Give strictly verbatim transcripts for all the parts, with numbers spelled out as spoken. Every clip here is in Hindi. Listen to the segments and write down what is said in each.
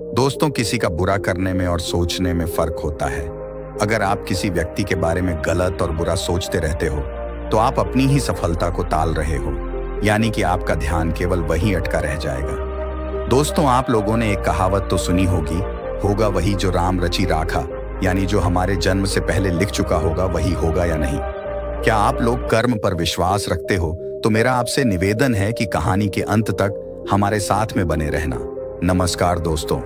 दोस्तों, किसी का बुरा करने में और सोचने में फर्क होता है। अगर आप किसी व्यक्ति के बारे में गलत और बुरा सोचते रहते हो तो आप अपनी ही सफलता को टाल रहे हो, यानी कि आपका ध्यान केवल वहीं अटका रह जाएगा। दोस्तों, आप लोगों ने एक कहावत तो सुनी होगी, होगा वही जो राम रचि राखा, यानी जो हमारे जन्म से पहले लिख चुका होगा वही होगा या नहीं। क्या आप लोग कर्म पर विश्वास रखते हो? तो मेरा आपसे निवेदन है कि कहानी के अंत तक हमारे साथ में बने रहना। नमस्कार दोस्तों,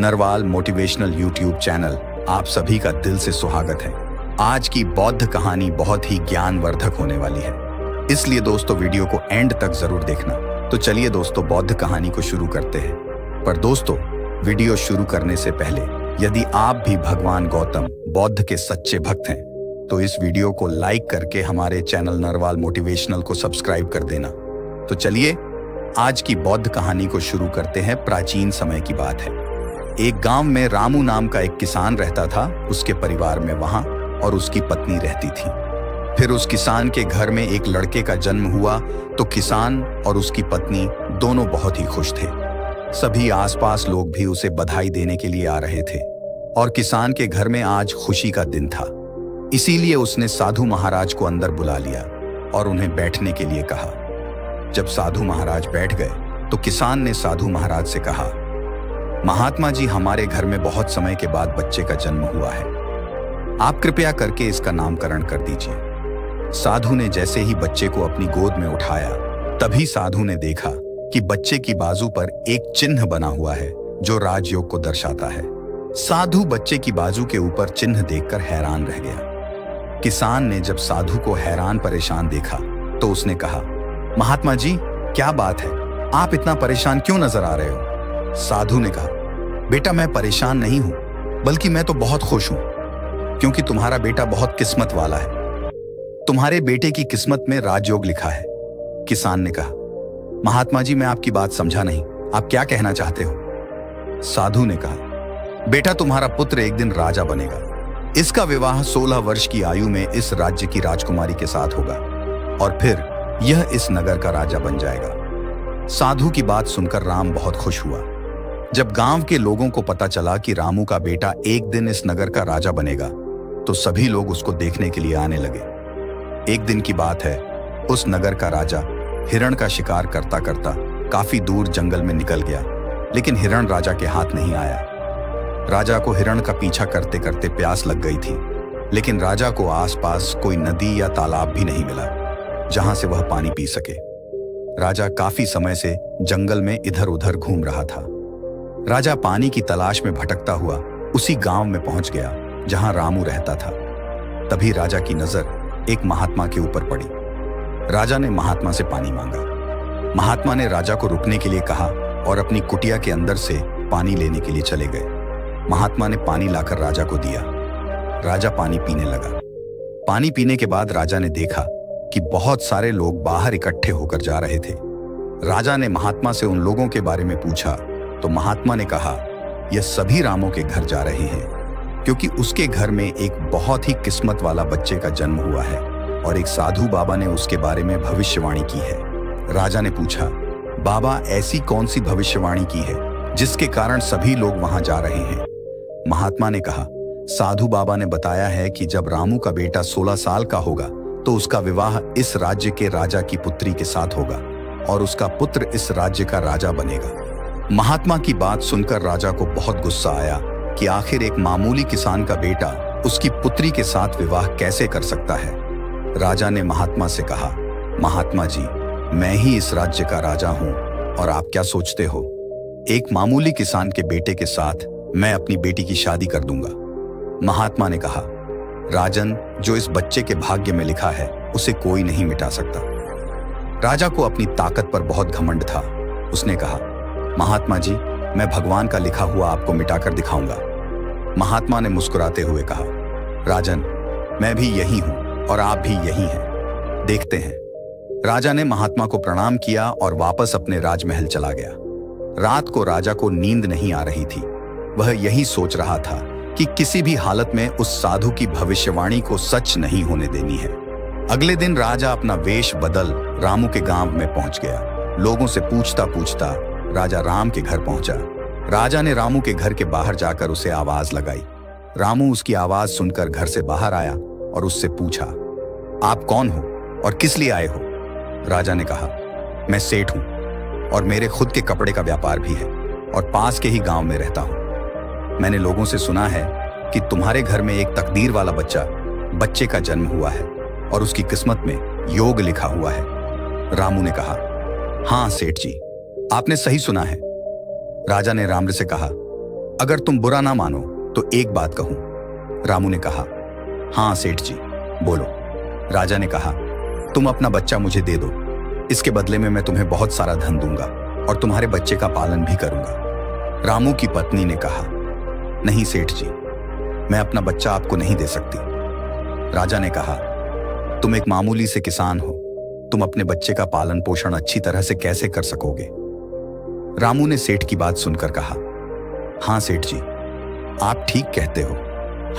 नरवाल मोटिवेशनल यूट्यूब चैनल आप सभी का दिल से स्वागत है। आज की बौद्ध कहानी बहुत ही ज्ञानवर्धक होने वाली है, इसलिए दोस्तों वीडियो को एंड तक जरूर देखना। तो चलिए दोस्तों, बौद्ध कहानी को शुरू करते हैं। पर दोस्तों, वीडियो शुरू करने से पहले यदि आप भी भगवान गौतम बौद्ध के सच्चे भक्त हैं तो इस वीडियो को लाइक करके हमारे चैनल नरवाल मोटिवेशनल को सब्सक्राइब कर देना। तो चलिए आज की बौद्ध कहानी को शुरू करते हैं। प्राचीन समय की बात है। एक गांव में रामू नाम का एक किसान रहता था। उसके परिवार में वहां और उसकी पत्नी रहती थी। फिर उस किसान के घर में एक लड़के का जन्म हुआ तो किसान और उसकी पत्नी दोनों बहुत ही खुश थे। सभी आसपास लोग भी उसे बधाई देने के लिए आ रहे थे और किसान के घर में आज खुशी का दिन था। इसीलिए उसने साधु महाराज को अंदर बुला लिया और उन्हें बैठने के लिए कहा। जब साधु महाराज बैठ गए तो किसान ने साधु महाराज से कहा, महात्मा जी, हमारे घर में बहुत समय के बाद बच्चे का जन्म हुआ है, आप कृपया करके इसका नामकरण कर दीजिए। साधु ने जैसे ही बच्चे को अपनी गोद में उठाया तभी साधु ने देखा कि बच्चे की बाजू पर एक चिन्ह बना हुआ है जो राजयोग को दर्शाता है। साधु बच्चे की बाजू के ऊपर चिन्ह देखकर हैरान रह गया। किसान ने जब साधु को हैरान परेशान देखा तो उसने कहा, महात्मा जी, क्या बात है, आप इतना परेशान क्यों नजर आ रहे हो? साधु ने कहा, बेटा, मैं परेशान नहीं हूं, बल्कि मैं तो बहुत खुश हूं, क्योंकि तुम्हारा बेटा बहुत किस्मत वाला है। तुम्हारे बेटे की किस्मत में राजयोग लिखा है। किसान ने कहा, महात्मा जी, मैं आपकी बात समझा नहीं, आप क्या कहना चाहते हो? साधु ने कहा, बेटा, तुम्हारा पुत्र एक दिन राजा बनेगा। इसका विवाह सोलह वर्ष की आयु में इस राज्य की राजकुमारी के साथ होगा और फिर यह इस नगर का राजा बन जाएगा। साधु की बात सुनकर राम बहुत खुश हुआ। जब गांव के लोगों को पता चला कि रामू का बेटा एक दिन इस नगर का राजा बनेगा तो सभी लोग उसको देखने के लिए आने लगे। एक दिन की बात है, उस नगर का राजा हिरण का शिकार करता करता काफी दूर जंगल में निकल गया, लेकिन हिरण राजा के हाथ नहीं आया। राजा को हिरण का पीछा करते करते प्यास लग गई थी, लेकिन राजा को आसपास कोई नदी या तालाब भी नहीं मिला जहां से वह पानी पी सके। राजा काफी समय से जंगल में इधर उधर घूम रहा था। राजा पानी की तलाश में भटकता हुआ उसी गांव में पहुंच गया जहां रामू रहता था। तभी राजा की नजर एक महात्मा के ऊपर पड़ी। राजा ने महात्मा से पानी मांगा। महात्मा ने राजा को रुकने के लिए कहा और अपनी कुटिया के अंदर से पानी लेने के लिए चले गए। महात्मा ने पानी लाकर राजा को दिया। राजा पानी पीने लगा। पानी पीने के बाद राजा ने देखा कि बहुत सारे लोग बाहर इकट्ठे होकर जा रहे थे। राजा ने महात्मा से उन लोगों के बारे में पूछा तो महात्मा ने कहा, यह सभी रामों के घर जा रहे हैं, क्योंकि उसके घर में एक बहुत ही किस्मत वाला बच्चे का जन्म हुआ है और एक साधु बाबा ने उसके बारे में भविष्यवाणी की है। राजा ने पूछा, बाबा, ऐसी कौन सी भविष्यवाणी की है जिसके कारण सभी लोग वहां जा रहे हैं? महात्मा ने कहा, साधु बाबा ने बताया है कि जब रामू का बेटा सोलह साल का होगा तो उसका विवाह इस राज्य के राजा की पुत्री के साथ होगा और उसका पुत्र इस राज्य का राजा बनेगा। महात्मा की बात सुनकर राजा को बहुत गुस्सा आया कि आखिर एक मामूली किसान का बेटा उसकी पुत्री के साथ विवाह कैसे कर सकता है। राजा ने महात्मा से कहा, महात्मा जी, मैं ही इस राज्य का राजा हूं और आप क्या सोचते हो? एक मामूली किसान के बेटे के साथ मैं अपनी बेटी की शादी कर दूंगा। महात्मा ने कहा, राजन, जो इस बच्चे के भाग्य में लिखा है उसे कोई नहीं मिटा सकता। राजा को अपनी ताकत पर बहुत घमंड था। उसने कहा, महात्मा जी, मैं भगवान का लिखा हुआ आपको मिटाकर दिखाऊंगा। महात्मा ने मुस्कुराते हुए कहा, राजन, मैं भी यही हूं और आप भी यही हैं, देखते हैं। राजा ने महात्मा को प्रणाम किया और वापस अपने राजमहल चला गया। रात को राजा को नींद नहीं आ रही थी। वह यही सोच रहा था कि किसी भी हालत में उस साधु की भविष्यवाणी को सच नहीं होने देनी है। अगले दिन राजा अपना वेश बदल रामू के गांव में पहुंच गया। लोगों से पूछता पूछता राजा राम के घर पहुंचा। राजा ने रामू के घर के बाहर जाकर उसे आवाज लगाई। रामू उसकी आवाज सुनकर घर से बाहर आया और उससे पूछा, आप कौन हो और किस लिए आए हो? राजा ने कहा, मैं सेठ हूं और मेरे खुद के कपड़े का व्यापार भी है और पास के ही गांव में रहता हूं। मैंने लोगों से सुना है कि तुम्हारे घर में एक तकदीर वाला बच्चा बच्चे का जन्म हुआ है और उसकी किस्मत में योग लिखा हुआ है। रामू ने कहा, हाँ सेठ जी, आपने सही सुना है। राजा ने रामू से कहा, अगर तुम बुरा ना मानो तो एक बात कहूं। रामू ने कहा, हाँ सेठ जी बोलो। राजा ने कहा, तुम अपना बच्चा मुझे दे दो, इसके बदले में मैं तुम्हें बहुत सारा धन दूंगा और तुम्हारे बच्चे का पालन भी करूंगा। रामू की पत्नी ने कहा, नहीं सेठ जी, मैं अपना बच्चा आपको नहीं दे सकती। राजा ने कहा, तुम एक मामूली से किसान हो, तुम अपने बच्चे का पालन पोषण अच्छी तरह से कैसे कर सकोगे? रामू ने सेठ की बात सुनकर कहा, हाँ सेठ जी, आप ठीक कहते हो,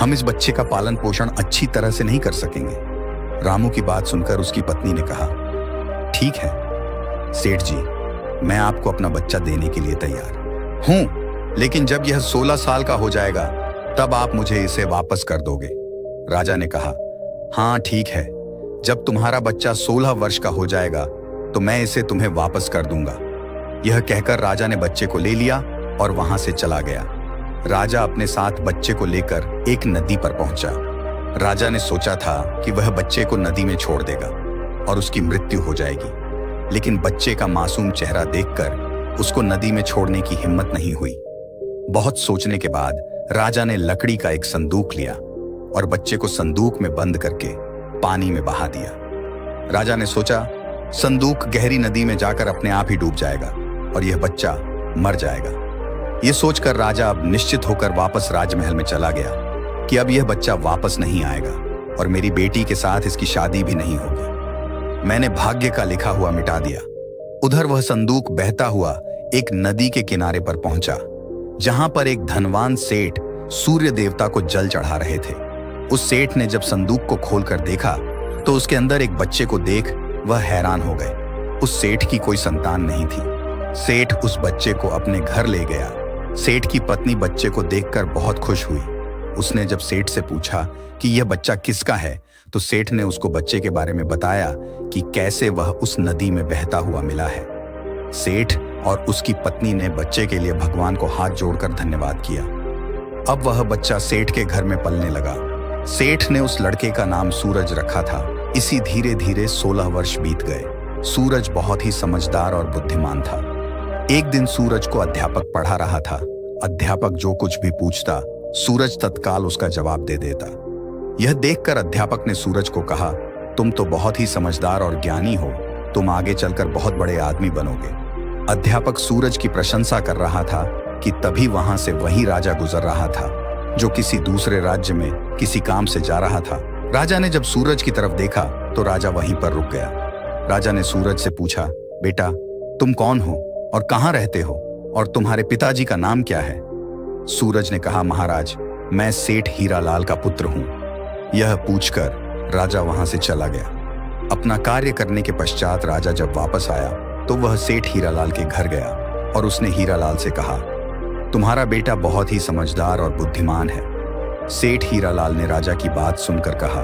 हम इस बच्चे का पालन पोषण अच्छी तरह से नहीं कर सकेंगे। रामू की बात सुनकर उसकी पत्नी ने कहा, ठीक है सेठ जी, मैं आपको अपना बच्चा देने के लिए तैयार हूं, लेकिन जब यह सोलह साल का हो जाएगा तब आप मुझे इसे वापस कर दोगे। राजा ने कहा, हाँ ठीक है, जब तुम्हारा बच्चा सोलह वर्ष का हो जाएगा तो मैं इसे तुम्हें वापस कर दूंगा। यह कहकर राजा ने बच्चे को ले लिया और वहां से चला गया। राजा अपने साथ बच्चे को लेकर एक नदी पर पहुंचा। राजा ने सोचा था कि वह बच्चे को नदी में छोड़ देगा और उसकी मृत्यु हो जाएगी, लेकिन बच्चे का मासूम चेहरा देखकर उसको नदी में छोड़ने की हिम्मत नहीं हुई। बहुत सोचने के बाद राजा ने लकड़ी का एक संदूक लिया और बच्चे को संदूक में बंद करके पानी में बहा दिया। राजा ने सोचा, संदूक गहरी नदी में जाकर अपने आप ही डूब जाएगा और यह बच्चा मर जाएगा। यह सोचकर राजा अब निश्चित होकर वापस राजमहल में चला गया कि अब यह बच्चा वापस नहीं आएगा और मेरी बेटी के साथ इसकी शादी भी नहीं होगी। मैंने भाग्य का लिखा हुआ मिटा दिया। उधर वह संदूक बहता हुआ एक नदी के किनारे पर पहुंचा, जहां पर एक धनवान सेठ सूर्य देवता को जल चढ़ा रहे थे। उस सेठ ने जब संदूक को खोलकर देखा तो उसके अंदर एक बच्चे को देख वह हैरान हो गए। उस सेठ की कोई संतान नहीं थी। सेठ उस बच्चे को अपने घर ले गया। सेठ की पत्नी बच्चे को देखकर बहुत खुश हुई। उसने जब सेठ से पूछा कि यह बच्चा किसका है तो सेठ ने उसको बच्चे के बारे में बताया कि कैसे वह उस नदी में बहता हुआ मिला है। सेठ और उसकी पत्नी ने बच्चे के लिए भगवान को हाथ जोड़कर धन्यवाद किया। अब वह बच्चा सेठ के घर में पलने लगा। सेठ ने उस लड़के का नाम सूरज रखा था। इसी धीरे धीरे सोलह वर्ष बीत गए। सूरज बहुत ही समझदार और बुद्धिमान था। एक दिन सूरज को अध्यापक पढ़ा रहा था। अध्यापक जो कुछ भी पूछता सूरज तत्काल उसका जवाब दे देता। यह देखकर अध्यापक ने सूरज को कहा, तुम तो बहुत ही समझदार और ज्ञानी हो, तुम आगे चलकर बहुत बड़े आदमी बनोगे। अध्यापक सूरज की प्रशंसा कर रहा था कि तभी वहां से वही राजा गुजर रहा था जो किसी दूसरे राज्य में किसी काम से जा रहा था। राजा ने जब सूरज की तरफ देखा तो राजा वहीं पर रुक गया। राजा ने सूरज से पूछा, बेटा तुम कौन हो और कहां रहते हो और तुम्हारे पिताजी का नाम क्या है? सूरज ने कहा, महाराज मैं सेठ हीरालाल का पुत्र हूं। यह पूछकर राजा वहां से चला गया। अपना कार्य करने के पश्चात राजा जब वापस आया तो वह सेठ हीरालाल के घर गया और उसने हीरालाल से कहा, तुम्हारा बेटा बहुत ही समझदार और बुद्धिमान है। सेठ हीरालाल ने राजा की बात सुनकर कहा,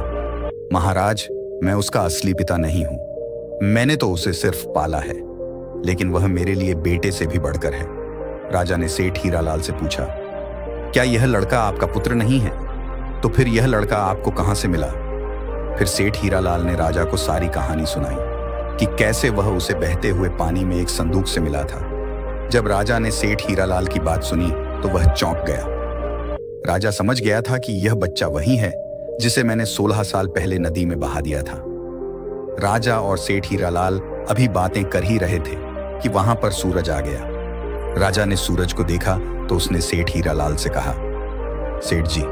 महाराज मैं उसका असली पिता नहीं हूं, मैंने तो उसे सिर्फ पाला है, लेकिन वह मेरे लिए बेटे से भी बढ़कर है। राजा ने सेठ हीरालाल से पूछा, क्या यह लड़का आपका पुत्र नहीं है? तो फिर यह लड़का आपको कहां से मिला? फिर सेठ हीरालाल ने राजा को सारी कहानी सुनाई कि कैसे वह उसे बहते हुए पानी में एक संदूक से मिला था। जब राजा ने सेठ हीरालाल की बात सुनी तो वह चौंक गया। राजा समझ गया था कि यह बच्चा वही है जिसे मैंने सोलह साल पहले नदी में बहा दिया था। राजा और सेठ हीरालाल अभी बातें कर ही रहे थे कि वहां पर सूरज आ गया। राजा ने सूरज को देखा तो उसने सेठ हीरालाल से कहा, सेठ जी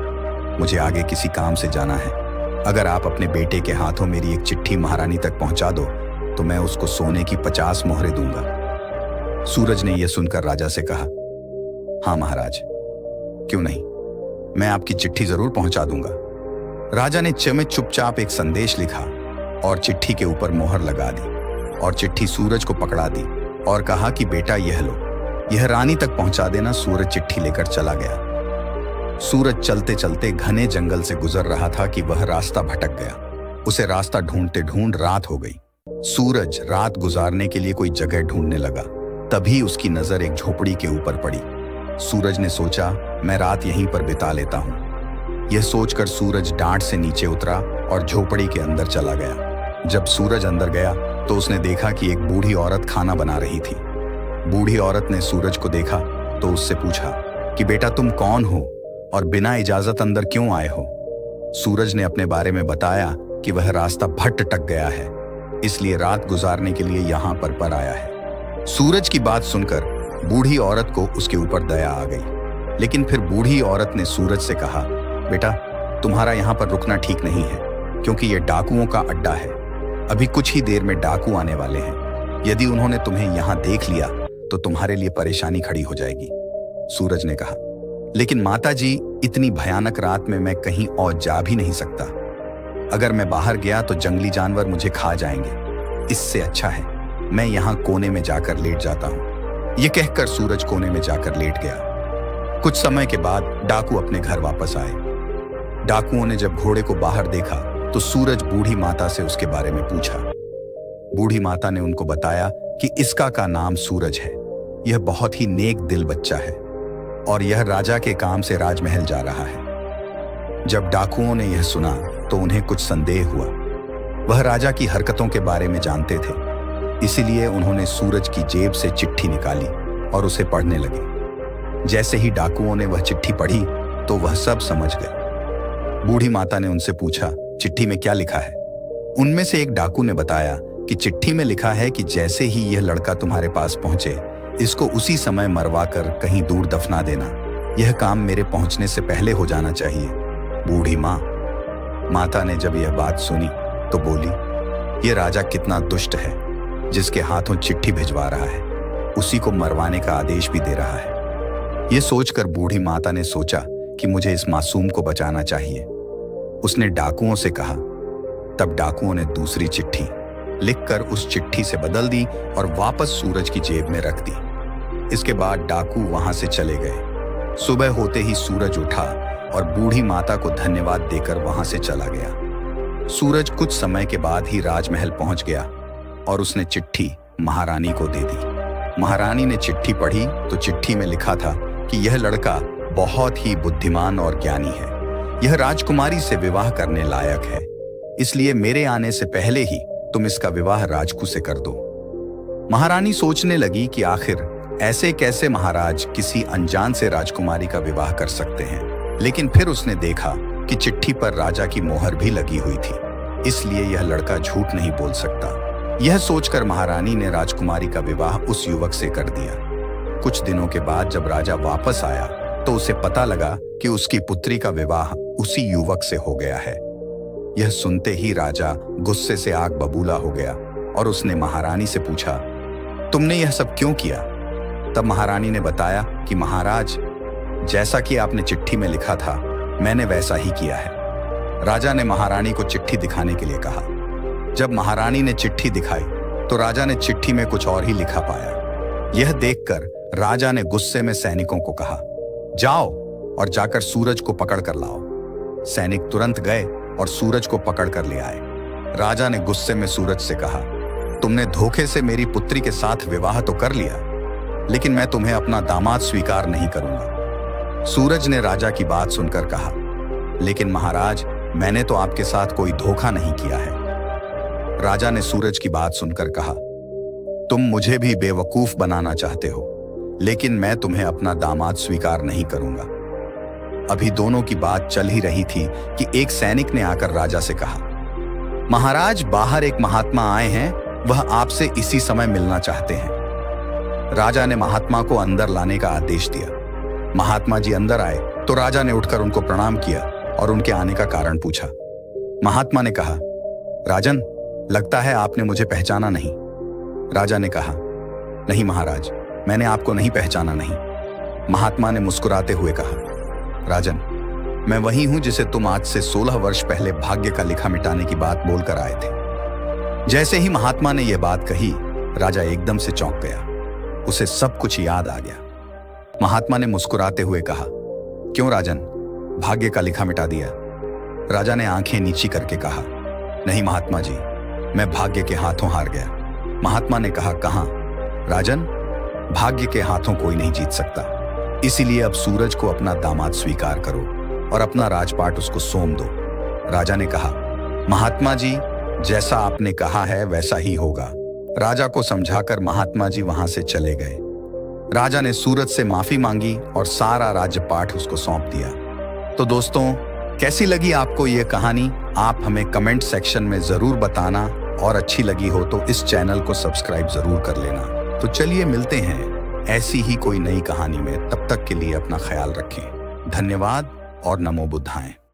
मुझे आगे किसी काम से जाना है, अगर आप अपने बेटे के हाथों मेरी एक चिट्ठी महारानी तक पहुंचा दो तो मैं उसको सोने की पचास मोहरें दूंगा। सूरज ने यह सुनकर राजा से कहा, हाँ महाराज क्यों नहीं, मैं आपकी चिट्ठी जरूर पहुंचा दूंगा। राजा ने चमेट चुपचाप एक संदेश लिखा और चिट्ठी के ऊपर मोहर लगा दी और चिट्ठी सूरज को पकड़ा दी और कहा कि बेटा यह लो, यह रानी तक पहुंचा देना। सूरज चिट्ठी लेकर चला गया। सूरज चलते चलते घने जंगल से गुजर रहा था कि वह रास्ता भटक गया। उसे रास्ता ढूंढते ढूंढ रात हो गई। सूरज रात गुजारने के लिए कोई जगह ढूंढने लगा। तभी उसकी नजर एक झोपड़ी के ऊपर पड़ी। सूरज ने सोचा, मैं रात यहीं पर बिता लेता हूं। यह सोचकर सूरज डांट से नीचे उतरा और झोपड़ी के अंदर चला गया। जब सूरज अंदर गया तो उसने देखा कि एक बूढ़ी औरत खाना बना रही थी। बूढ़ी औरत ने सूरज को देखा तो उससे पूछा कि बेटा तुम कौन हो और बिना इजाजत अंदर क्यों आए हो। सूरज ने अपने बारे में बताया कि वह रास्ता भटक गया है, इसलिए रात गुजारने के लिए यहाँ पर पर आया है। सूरज की बात सुनकर बूढ़ी औरत को उसके ऊपर दया आ गई, लेकिन फिर बूढ़ी औरत ने सूरज से कहा, बेटा तुम्हारा यहाँ पर रुकना ठीक नहीं है, क्योंकि यह डाकुओं का अड्डा है। अभी कुछ ही देर में डाकू आने वाले हैं। यदि उन्होंने तुम्हें यहाँ देख लिया तो तुम्हारे लिए परेशानी खड़ी हो जाएगी। सूरज ने कहा, लेकिन माता जी, इतनी भयानक रात में मैं कहीं और जा भी नहीं सकता। अगर मैं बाहर गया तो जंगली जानवर मुझे खा जाएंगे। इससे अच्छा है मैं यहाँ कोने में जाकर लेट जाता हूँ। ये कहकर सूरज कोने में जाकर लेट गया। कुछ समय के बाद डाकू अपने घर वापस आए। डाकुओं ने जब घोड़े को बाहर देखा तो सूरज बूढ़ी माता से उसके बारे में पूछा। बूढ़ी माता ने उनको बताया कि इसका का नाम सूरज है। यह बहुत ही नेक दिल बच्चा है और यह राजा के काम से राजमहल जा रहा है। जब डाकुओं ने यह सुना तो उन्हें कुछ संदेह हुआ। वह राजा की हरकतों के बारे में जानते थे, इसीलिए उन्होंने सूरज की जेब से चिट्ठी निकाली और उसे पढ़ने लगे। जैसे ही डाकुओं ने वह चिट्ठी पढ़ी तो वह सब समझ गए। बूढ़ी माता ने उनसे पूछा, चिट्ठी में क्या लिखा है? उनमें से एक डाकू ने बताया कि चिट्ठी में लिखा है कि जैसे ही यह लड़का तुम्हारे पास पहुंचे, इसको उसी समय मरवा कर कहीं दूर दफना देना। यह काम मेरे पहुंचने से पहले हो जाना चाहिए। बूढ़ी माँ माता ने जब यह बात सुनी तो बोली, यह राजा कितना दुष्ट है, जिसके हाथों चिट्ठी भिजवा रहा है, उसी को मरवाने का आदेश भी दे रहा है। यह सोचकर बूढ़ी माता ने सोचा कि मुझे इस मासूम को बचाना चाहिए। उसने डाकुओं से कहा। तब डाकुओं ने दूसरी चिट्ठी लिखकर उस चिट्ठी से बदल दी और वापस सूरज की जेब में रख दी। इसके बाद डाकू वहां से चले गए। सुबह होते ही सूरज उठा और बूढ़ी माता को धन्यवाद देकर वहां से चला गया। सूरज कुछ समय के बाद ही राजमहल पहुंच गया और उसने चिट्ठी महारानी को दे दी। महारानी ने चिट्ठी पढ़ी तो चिट्ठी में लिखा था कि यह लड़का बहुत ही बुद्धिमान और ज्ञानी है। यह राजकुमारी से विवाह करने लायक है, इसलिए मेरे आने से पहले ही तुम इसका विवाह राजकु से कर दो। महारानी सोचने लगी कि आखिर ऐसे कैसे महाराज किसी अनजान से राजकुमारी का विवाह कर सकते हैं। लेकिन फिर उसने देखा कि चिट्ठी पर राजा की मोहर भी लगी हुई थी, इसलिए यह लड़का झूठ नहीं बोल सकता। यह सोचकर महारानी ने राजकुमारी का विवाह उस युवक से कर दिया। कुछ दिनों के बाद जब राजा वापस आया तो उसे पता लगा कि उसकी पुत्री का विवाह उसी युवक से हो गया है। यह सुनते ही राजा गुस्से से आग बबूला हो गया और उसने महारानी से पूछा, तुमने यह सब क्यों किया? तब महारानी ने बताया कि महाराज, जैसा कि आपने चिट्ठी में लिखा था, मैंने वैसा ही किया है। राजा ने महारानी को चिट्ठी दिखाने के लिए कहा। जब महारानी ने चिट्ठी दिखाई तो राजा ने चिट्ठी में कुछ और ही लिखा पाया। यह देखकर राजा ने गुस्से में सैनिकों को कहा, जाओ और जाकर सूरज को पकड़ कर लाओ। सैनिक तुरंत गए और सूरज को पकड़ कर ले आए। राजा ने गुस्से में सूरज से कहा, तुमने धोखे से मेरी पुत्री के साथ विवाह तो कर लिया, लेकिन मैं तुम्हें अपना दामाद स्वीकार नहीं करूंगा। सूरज ने राजा की बात सुनकर कहा, लेकिन महाराज, मैंने तो आपके साथ कोई धोखा नहीं किया है। राजा ने सूरज की बात सुनकर कहा, तुम मुझे भी बेवकूफ बनाना चाहते हो, लेकिन मैं तुम्हें अपना दामाद स्वीकार नहीं करूंगा। अभी दोनों की बात चल ही रही थी कि एक सैनिक ने आकर राजा से कहा, महाराज, बाहर एक महात्मा आए हैं, वह आपसे इसी समय मिलना चाहते हैं। राजा ने महात्मा को अंदर लाने का आदेश दिया। महात्मा जी अंदर आए तो राजा ने उठकर उनको प्रणाम किया और उनके आने का कारण पूछा। महात्मा ने कहा, राजन, लगता है आपने मुझे पहचाना नहीं। राजा ने कहा, नहीं महाराज, मैंने आपको नहीं पहचाना नहीं। महात्मा ने मुस्कुराते हुए कहा, राजन, मैं वही हूं जिसे तुम आज से सोलह वर्ष पहले भाग्य का लिखा मिटाने की बात बोलकर आए थे। जैसे ही महात्मा ने यह बात कही, राजा एकदम से चौंक गया। उसे सब कुछ याद आ गया। महात्मा ने मुस्कुराते हुए कहा, क्यों राजन, भाग्य का लिखा मिटा दिया? राजा ने आंखें नीची करके कहा, नहीं महात्मा जी, मैं भाग्य के हाथों हार गया। महात्मा ने कहा, कहाँ? राजन, भाग्य के हाथों कोई नहीं जीत सकता, इसीलिए अब सूरज को अपना दामाद स्वीकार करो और अपना राजपाट उसको सौंप दो। राजा ने कहा, महात्मा जी, जैसा आपने कहा है वैसा ही होगा। राजा को समझाकर महात्मा जी वहां से चले गए। राजा ने सूरज से माफी मांगी और सारा राज्यपाठ उसको सौंप दिया। तो दोस्तों, कैसी लगी आपको ये कहानी? आप हमें कमेंट सेक्शन में जरूर बताना, और अच्छी लगी हो तो इस चैनल को सब्सक्राइब जरूर कर लेना। तो चलिए मिलते हैं ऐसी ही कोई नई कहानी में, तब तक के लिए अपना ख्याल रखें। धन्यवाद और नमो बुद्धाएं।